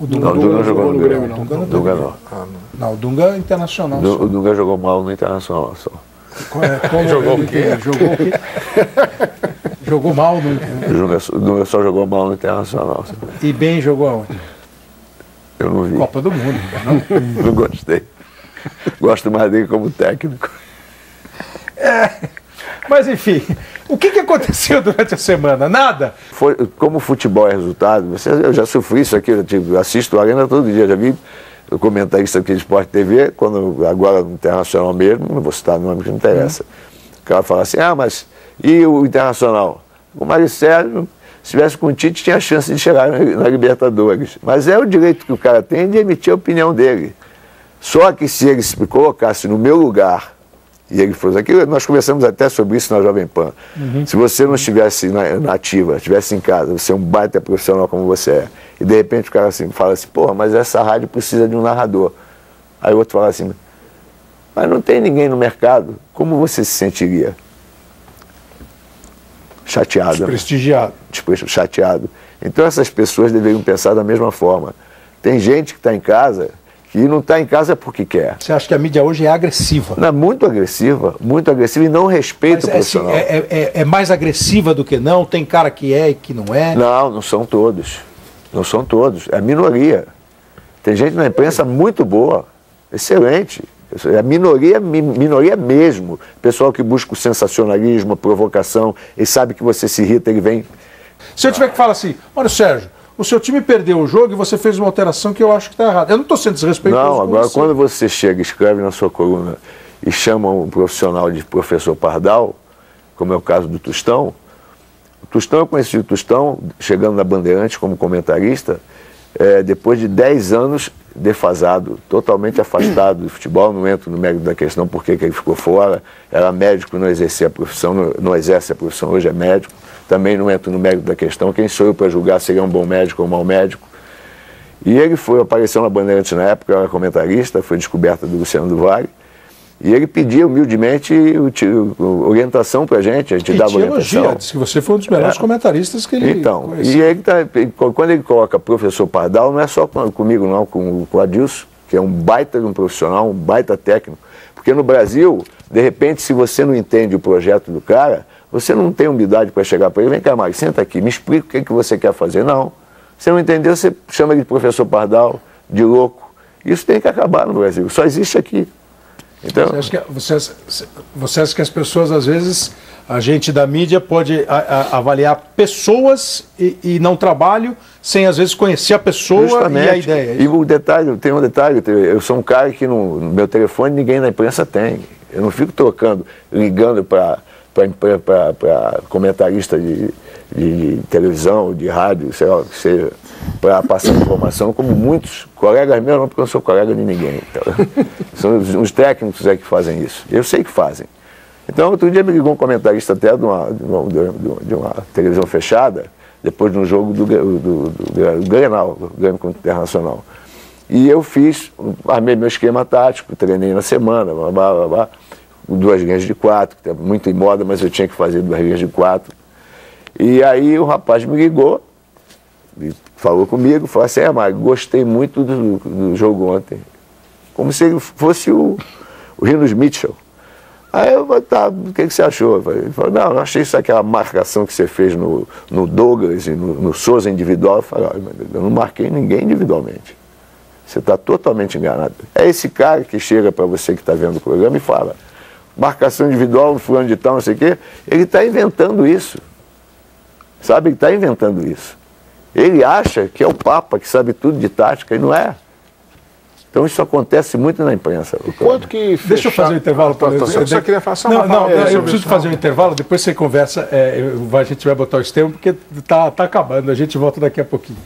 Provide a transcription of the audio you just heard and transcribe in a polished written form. O Dunga não jogou no Grêmio, não. Dunga não. Não, o Dunga é Internacional. O Dunga jogou mal no Internacional só. Jogou o quê? Jogou o quê? Jogou mal no Internacional. O Dunga só jogou mal no Internacional. E bem jogou aonde? Eu não vi. Copa do Mundo. Não gostei. Gosto mais dele como técnico. É, mas enfim, o que aconteceu durante a semana? Nada? Foi, como futebol é resultado, eu já sofri isso aqui, eu assisto a Arena todo dia, já vi comentarista aqui de Esporte TV, quando, agora no Internacional mesmo, não vou citar nome que não interessa. O cara fala assim, ah, mas e o Internacional? O Mário Sérgio, se tivesse com o Tite, tinha a chance de chegar na Libertadores. Mas é o direito que o cara tem de emitir a opinião dele. Só que se ele se colocasse no meu lugar, e ele falou aqui, nós conversamos até sobre isso na Jovem Pan. Se você não estivesse na ativa, estivesse em casa, você é um baita profissional como você é, e de repente o cara assim, fala assim, porra, mas essa rádio precisa de um narrador. Aí o outro fala assim, mas não tem ninguém no mercado, como você se sentiria? Chateado. Desprestigiado. Chateado. Então essas pessoas deveriam pensar da mesma forma. Tem gente que está em casa... que não está em casa porque quer. Você acha que a mídia hoje é agressiva? Não, muito agressiva e não respeita o profissional. É mais agressiva do que não? Tem cara que é e que não é? Não, não são todos. Não são todos. É a minoria. Tem gente na imprensa muito boa, excelente. É a minoria, minoria mesmo. Pessoal que busca o sensacionalismo, a provocação, ele sabe que você se irrita, ele vem... Se eu tiver que falar assim, olha, Sérgio, o seu time perdeu o jogo e você fez uma alteração que eu acho que está errada. Eu não estou sendo desrespeitoso. Não, agora quando você chega e escreve na sua coluna e chama um profissional de professor Pardal, como é o caso do Tostão, eu conheci o Tostão chegando na Bandeirantes como comentarista, depois de 10 anos defasado, totalmente afastado do futebol, não entro no mérito da questão por que ele ficou fora, era médico, não exercia a profissão, não exerce a profissão, hoje é médico. Também não entro no mérito da questão, quem sou eu para julgar se ele é um bom médico ou um mau médico. E ele foi, apareceu na Bandeirantes na época, era comentarista, foi descoberta do Luciano Duval, e ele pedia humildemente orientação para a gente dava orientação. Elogia, disse que você foi um dos melhores comentaristas que ele então conhecia. E ele quando ele coloca professor Pardal, não é só comigo não, com o Adilson, que é um baita de um profissional, um baita técnico, porque no Brasil, de repente, se você não entende o projeto do cara, você não tem humildade para chegar para ele, vem cá, Mário, senta aqui, me explica o que é que você quer fazer. Não, você não entendeu, você chama ele de professor Pardal, de louco. Isso tem que acabar no Brasil, só existe aqui. Então... Você acha que as pessoas, às vezes, a gente da mídia pode avaliar pessoas e não trabalho, sem às vezes conhecer a pessoa justamente, e a ideia? E o detalhe, tem um detalhe, eu sou um cara que no meu telefone ninguém na imprensa tem. Eu não fico trocando, ligando para comentarista de televisão, de rádio, sei lá o que seja, para passar informação, como muitos colegas meus, não porque eu não sou colega de ninguém. Então, são os técnicos que fazem isso. Eu sei que fazem. Então, outro dia me ligou um comentarista até de uma televisão fechada, depois de um jogo do Grêmio contra o Internacional. E eu fiz, armei meu esquema tático, treinei na semana, blá, blá, blá, blá. 2 linhas de 4, que está muito em moda, mas eu tinha que fazer 2 linhas de 4. E aí o rapaz me ligou, falou comigo, falou assim, Mário, gostei muito do jogo ontem. Como se ele fosse o Rinos Mitchell. Aí eu falei, tá, o que você achou? Ele falou, não, eu achei isso aquela marcação que você fez no Douglas e no Souza individual. Eu falei, olha, eu não marquei ninguém individualmente. Você está totalmente enganado. É esse cara que chega para você que está vendo o programa e fala, marcação individual, fulano de tal, não sei o quê, ele está inventando isso. Sabe, ele está inventando isso. Ele acha que é o Papa que sabe tudo de tática e não é. Então isso acontece muito na imprensa. Quanto que fechar... Deixa eu fazer um intervalo. Eu só queria falar só uma eu preciso fazer um intervalo, depois você conversa, a gente vai botar os termos, porque está acabando, a gente volta daqui a pouquinho.